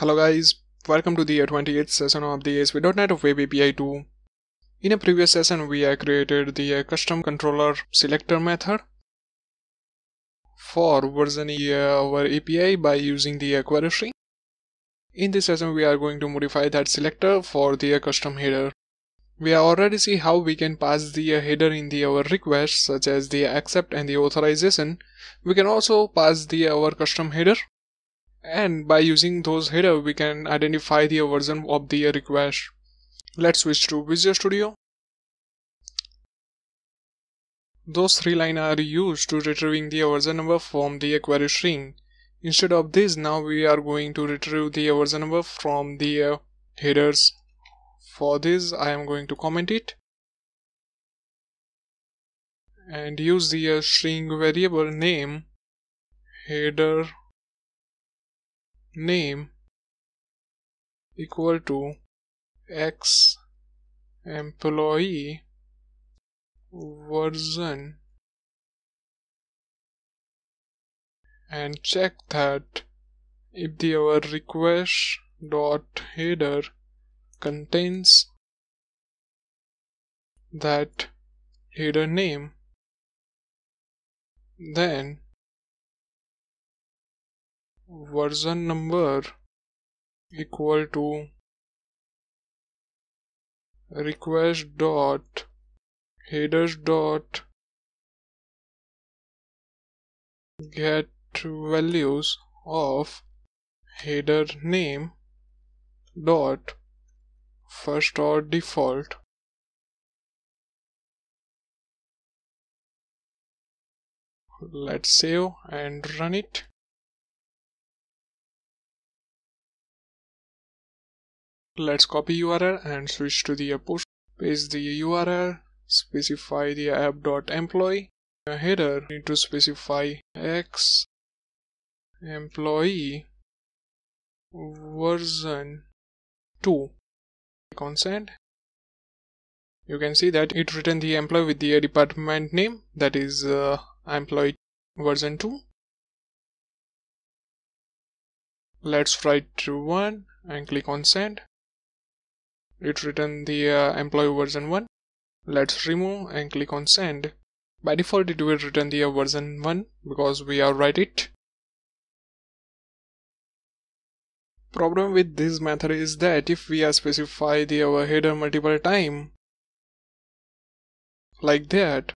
Hello guys, welcome to the 28th session of the ASP.NET of Web API 2. In a previous session, we created the custom controller selector method for versioning our API by using the query string. In this session, we are going to modify that selector for the custom header. We have already seen how we can pass the header in our request, such as the accept and the authorization. We can also pass our custom header. And by using those header, we can identify the version of the request. Let's switch to Visual Studio. Those three lines are used to retrieving the version number from the query string. Instead of this, now we are going to retrieve the version number from the headers. For this, I am going to comment it and use the string variable name header name equal to X employee version and check that if our request dot header contains that header name, then version number equal to request dot headers dot get values of header name dot first or default. Let's save and run it. Let's copy URL and switch to the push. Paste the URL, specify the app.employee. Header, need to specify X employee version 2. Click on send. You can see that it returned the employee with the department name, that is employee version 2. Let's write to 1 and click on send. It returned the employee version 1. Let's remove and click on send. By default, it will return the version 1 because we have write it. Problem with this method is that if we are specify our header multiple time like that,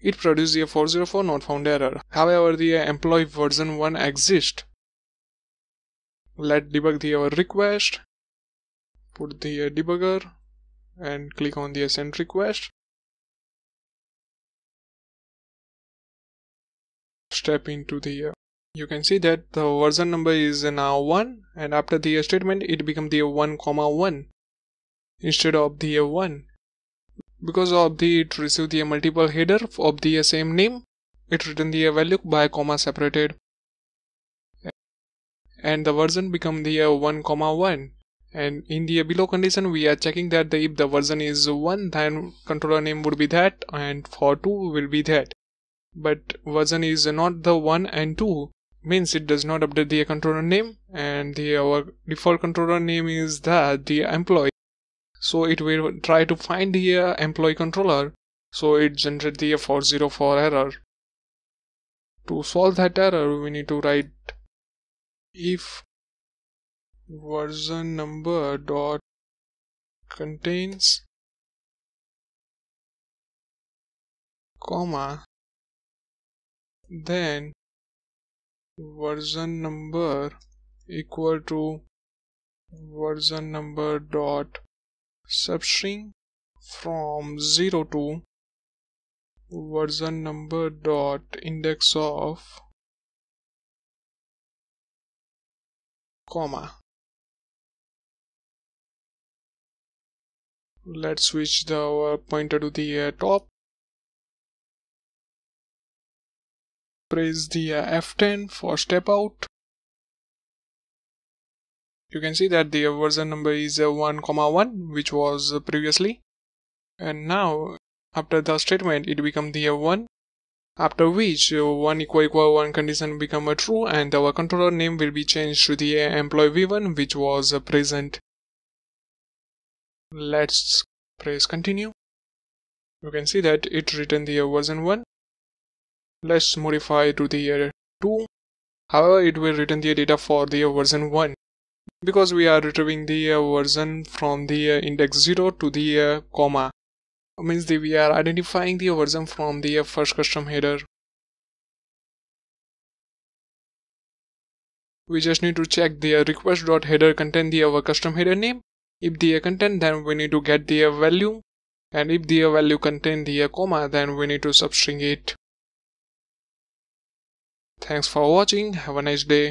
it produced a 404 not found error. However, the employee version 1 exists. Let's debug our request. Put the debugger and click on the send request. Step into the you can see that the version number is now 1, and after the statement it becomes the 1,1 instead of the 1 because of the it received the multiple header of the same name. It written the value by comma separated and the version become the 1,1, and in the below condition we are checking that if the version is 1, then controller name would be that and for 2 will be that. But version is not the 1 and 2 means it does not update the controller name, and our default controller name is the employee. So it will try to find the employee controller, so it generates the 404 error. To solve that error, we need to write if version number dot contains comma then version number equal to version number dot substring from 0 to version number dot index of comma. Let's switch the pointer to the top. Press the F10 for step out. You can see that the version number is 1,1 which was previously, and now after the statement it becomes the 1 after which one == one condition become a true and our controller name will be changed to the employee V1 which was present. Let's press continue. You can see that it written the version 1. Let's modify to the 2. However, it will return the data for the version 1 because we are retrieving the version from the index 0 to the comma. Means that we are identifying the version from the first custom header. We just need to check the request.header contain the our custom header name. If the content, then we need to get the value, and if the value contain the comma, then we need to substring it. Thanks for watching. Have a nice day.